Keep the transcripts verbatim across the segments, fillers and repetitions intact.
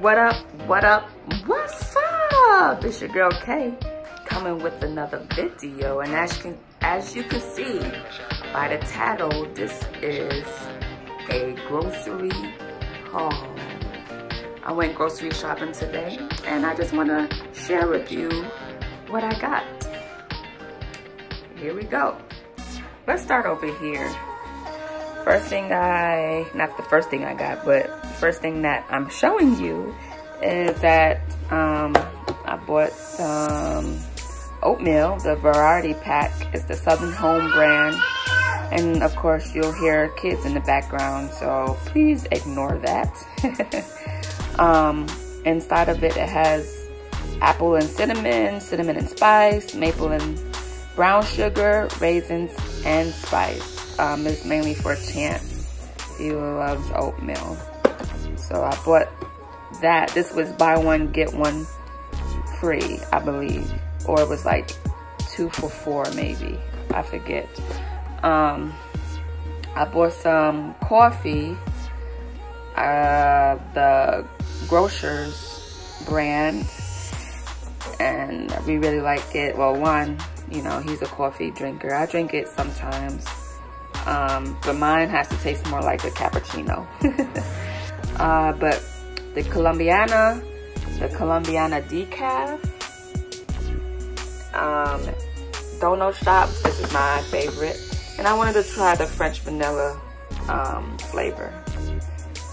What up, what up, what's up? It's your girl Kay, coming with another video. And as you can, as you can see by the title, this is a grocery haul. I went grocery shopping today and I just want to share with you what I got. Here we go. Let's start over here. First thing I, not the first thing I got, but first thing that I'm showing you is that um, I bought some oatmeal, the variety pack. It's the Southern Home brand. And of course you'll hear kids in the background, so please ignore that. um, inside of it, it has apple and cinnamon, cinnamon and spice, maple and brown sugar, raisins, and spice. Um, it's mainly for Chance. He loves oatmeal. So I bought that. This was buy one, get one free, I believe. Or it was like two for four, maybe. I forget. Um, I bought some coffee. Uh, the Grocer's brand. And we really like it. Well, one, you know, he's a coffee drinker. I drink it sometimes. Um, but mine has to taste more like a cappuccino. uh, but the Colombiana, the Colombiana decaf. Um, Dono Shop, this is my favorite. And I wanted to try the French vanilla um, flavor.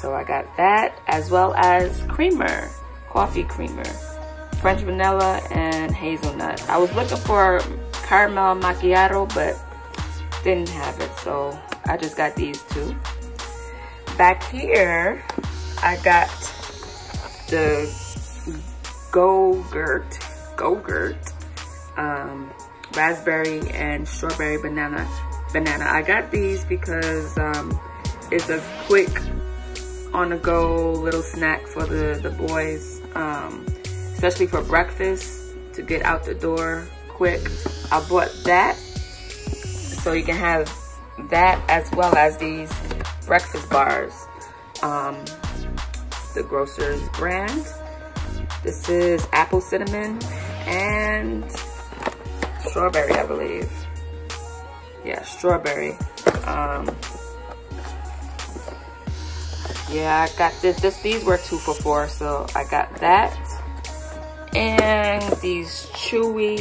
So I got that, as well as creamer, coffee creamer. French vanilla and hazelnut. I was looking for caramel macchiato, but didn't have it, so I just got these two. Back here, I got the Go-Gurt, Go-Gurt, um, raspberry and strawberry banana. Banana. I got these because um, it's a quick, on-the-go little snack for the the boys, um, especially for breakfast, to get out the door quick. I bought that. So you can have that as well as these breakfast bars. Um, the Grocer's brand. This is apple cinnamon and strawberry, I believe. Yeah, strawberry. Um, yeah, I got this. This these were two for four, so I got that. And these chewy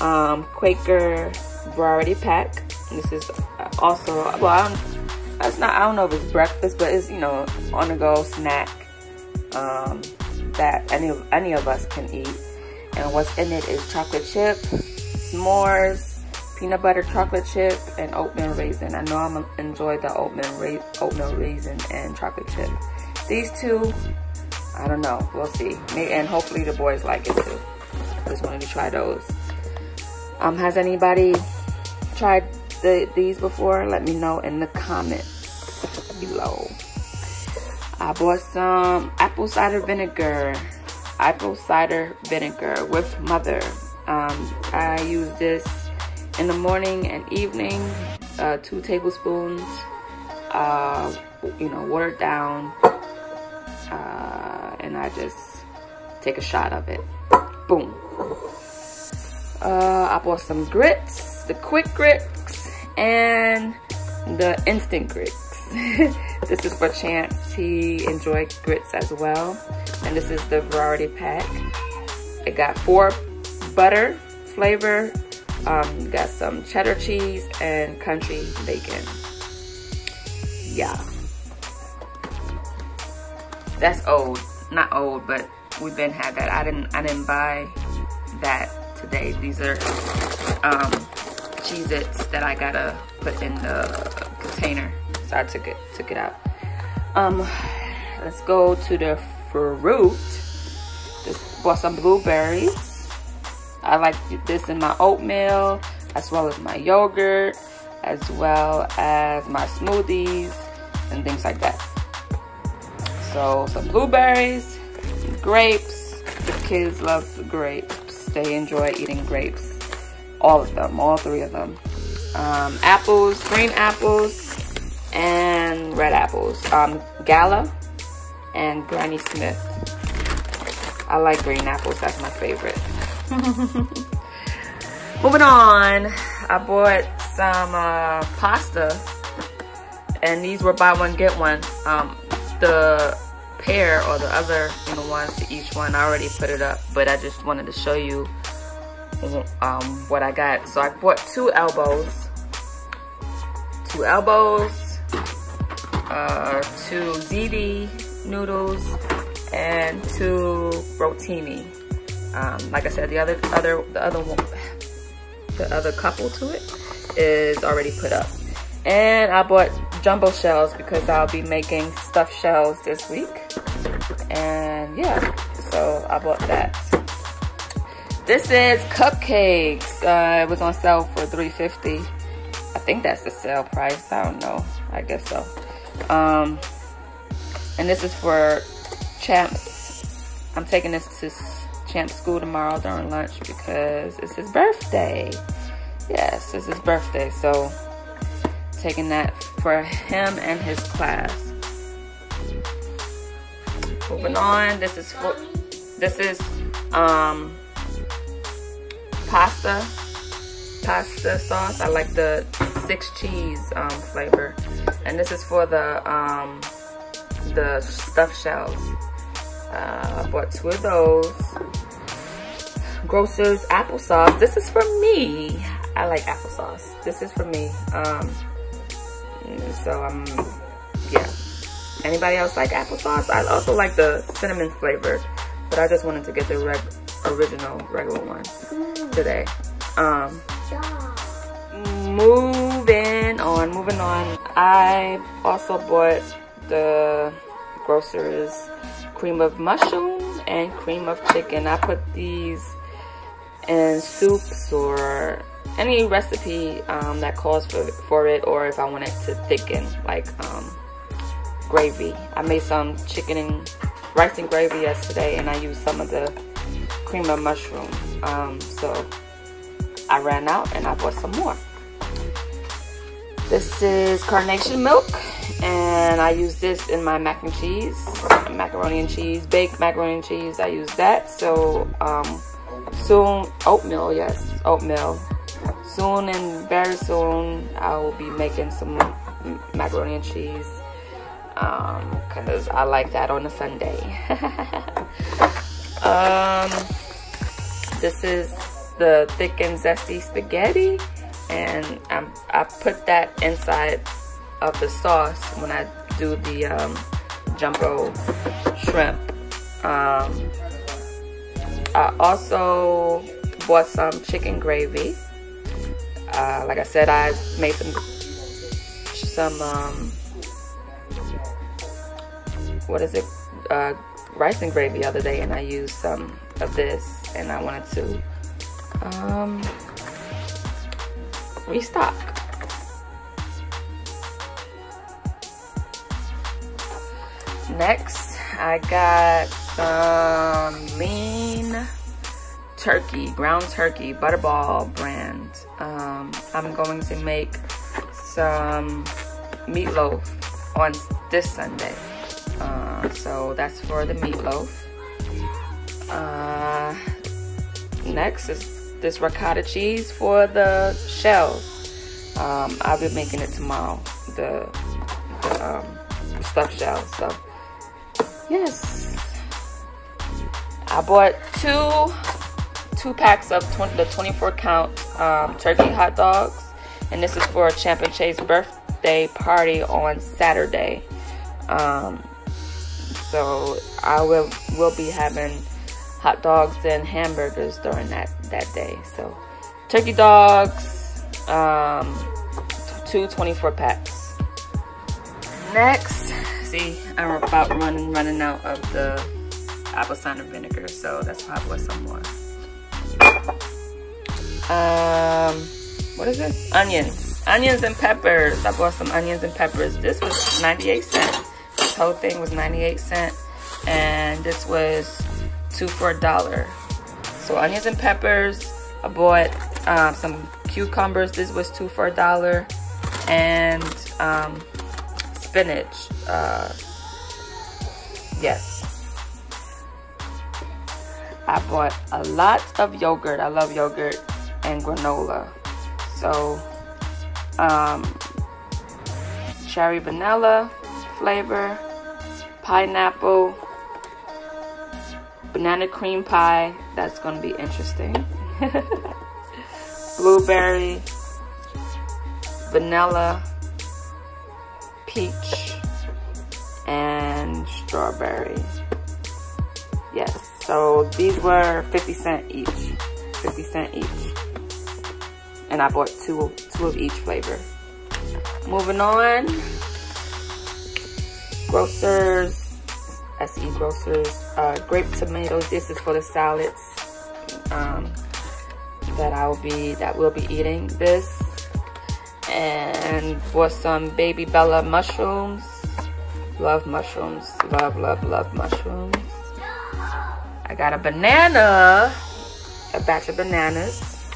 um, Quaker variety pack. This is also, well, I don't, that's not, I don't know if it's breakfast, but it's, you know, on the go snack um, that any of, any of us can eat. And what's in it is chocolate chip, s'mores, peanut butter chocolate chip, and oatmeal raisin. I know I'm gonna enjoy the oatmeal, ra oatmeal raisin and chocolate chip. These two, I don't know, we'll see. And hopefully the boys like it too. Just wanted to try those. Um, has anybody tried the, these before? Let me know in the comments below. I bought some apple cider vinegar, apple cider vinegar with Mother. Um, I use this in the morning and evening, uh, two tablespoons, uh, you know, watered down, uh, and I just take a shot of it. Boom. Uh, I bought some grits, the quick grits and the instant grits. This is for Chance. He enjoyed grits as well. And this is the variety pack. It got four butter flavor. Um, got some cheddar cheese and country bacon. Yeah. That's old. Not old, but we've been had that. I didn't, I didn't buy that today. These are um, Cheez-its that I gotta put in the container, so I took it took it out. Um, let's go to the fruit. Just bought some blueberries. I like this in my oatmeal, as well as my yogurt, as well as my smoothies and things like that. So some blueberries, grapes. The kids love the grapes. They enjoy eating grapes, all of them, all three of them. Um, apples, green apples, and red apples. Um, Gala and Granny Smith. I like green apples, that's my favorite. Moving on, I bought some uh, pasta, and these were buy one get one. Um, the pear or the other you know, ones to each one, I already put it up, but I just wanted to show you um, what I got. So I bought two elbows, two elbows, uh, two ziti noodles, and two rotini. Um, like I said, the other other the other one. The other couple to it is already put up. And I bought jumbo shells because I'll be making stuffed shells this week. And yeah, so I bought that. This is cupcakes. Uh, it was on sale for three fifty. I think that's the sale price. I don't know. I guess so. Um, and this is for Champs. I'm taking this to Champ's school tomorrow during lunch because it's his birthday. Yes, it's his birthday, so taking that for him and his class. Moving on, this is for, this is um pasta pasta sauce. I like the six cheese um flavor, and this is for the um the stuffed shells. Uh, I bought two of those. Grocer's applesauce. This is for me. I like applesauce. This is for me. Um, so I'm, yeah. Anybody else like applesauce? I also like the cinnamon flavor, but I just wanted to get the reg original regular one today. Um, moving on, moving on. I also bought the Grocer's cream of mushroom and cream of chicken. I put these in soups or any recipe um, that calls for, for it, or if I want it to thicken, like um, gravy. I made some chicken and rice and gravy yesterday, and I used some of the cream of mushroom. Um, so I ran out and I bought some more. This is Carnation milk, and I use this in my mac and cheese, macaroni and cheese, baked macaroni and cheese. I use that. So um, soon, oatmeal, yes, oatmeal. Soon and very soon, I will be making some macaroni and cheese um, because I like that on a Sunday. um, this is the thick and zesty spaghetti. And I'm, I put that inside of the sauce when I do the um, jumbo shrimp. Um, I also bought some chicken gravy. Uh, like I said, I made some some um, what is it uh, rice and gravy the other day, and I used some of this, and I wanted to. Um, Restock. Next, I got some lean turkey, ground turkey, Butterball brand. Um, I'm going to make some meatloaf on this Sunday. Uh, so that's for the meatloaf. Uh, next is this ricotta cheese for the shells. Um, I'll be making it tomorrow, the, the um, stuffed shells. So, yes. I bought two, two packs of tw the twenty-four count um, turkey hot dogs. And this is for a Champ and Chase birthday party on Saturday. Um, so I will, will be having hot dogs and hamburgers during that that day. So turkey dogs, um, two twenty-four packs. Next, see, I'm about running running out of the apple cider vinegar, so that's why I bought some more. Um, what is this? Onions, onions and peppers. I bought some onions and peppers. This was ninety-eight cents. This whole thing was ninety-eight cents, and this was two for a dollar. So onions and peppers. I bought um, some cucumbers. This was two for a dollar, and um, spinach. Uh, Yes. I bought a lot of yogurt. I love yogurt and granola. So, um, cherry vanilla flavor, pineapple, banana cream pie. That's gonna be interesting. Blueberry, vanilla, peach, and strawberry. Yes. So these were fifty cent each, fifty cent each. And I bought two, two of each flavor. Moving on, grocers, S E grocers, uh, grape tomatoes. This is for the salads um, that I'll be, that we'll be eating this. And for some Baby Bella mushrooms. Love mushrooms, love, love, love mushrooms. I got a banana, a batch of bananas,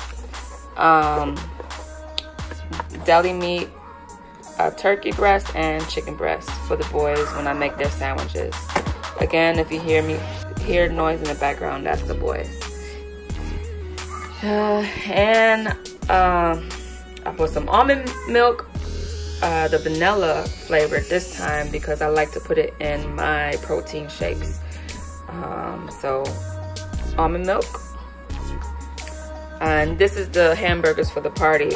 um, deli meat, a turkey breast, and chicken breast for the boys when I make their sandwiches. Again, if you hear me, hear noise in the background, that's the boys. Uh, and um, I put some almond milk, uh, the vanilla flavor this time because I like to put it in my protein shakes. Um, so almond milk, and this is the hamburgers for the party,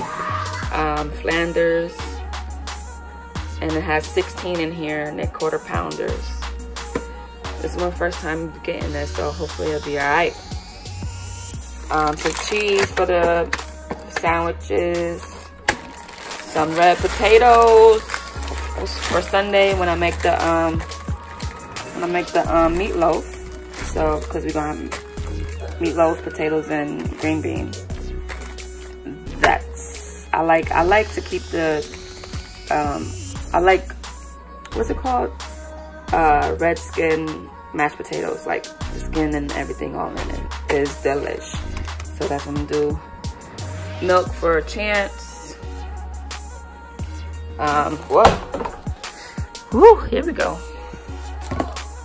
um, Flanders, and it has sixteen in here, and they're quarter pounders. This is my first time getting this, so hopefully it'll be all right. Um, some cheese for the sandwiches, some red potatoes for Sunday when I make the um, when I make the um, meatloaf. So, because we're going to have meatloaf, potatoes, and green beans. That's, I like, I like to keep the, um, I like, what's it called? Uh, red skin mashed potatoes, like the skin and everything all in it is delish. So that's what I'm going to do. Milk for a chance. Um, whoa. Woo, here we go.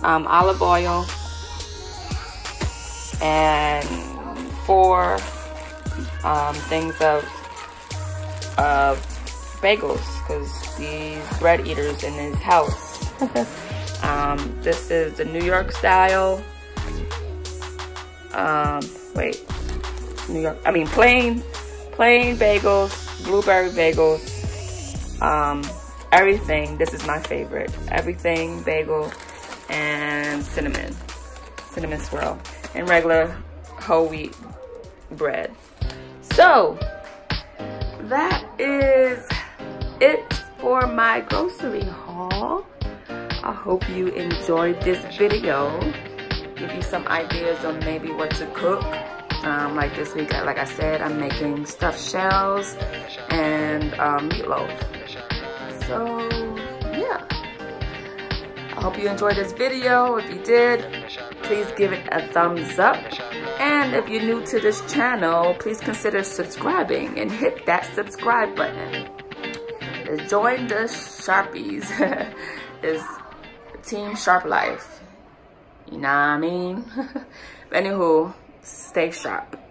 Um, olive oil. And four um, things of, of bagels, because these bread eaters in his house. um, this is the New York style. Um, wait, New York, I mean plain, plain bagels, blueberry bagels, um, everything. This is my favorite, everything bagel and cinnamon, cinnamon swirl. And regular whole wheat bread. So that is it for my grocery haul. I hope you enjoyed this video. Give you some ideas on maybe what to cook. Um, like this week, like I said, I'm making stuffed shells and um, meatloaf. So yeah. I hope you enjoyed this video. If you did, please give it a thumbs up. And if you're new to this channel, please consider subscribing and hit that subscribe button. Join the Sharpies. It's Team Sharp Life. You know what I mean? Anywho, stay sharp.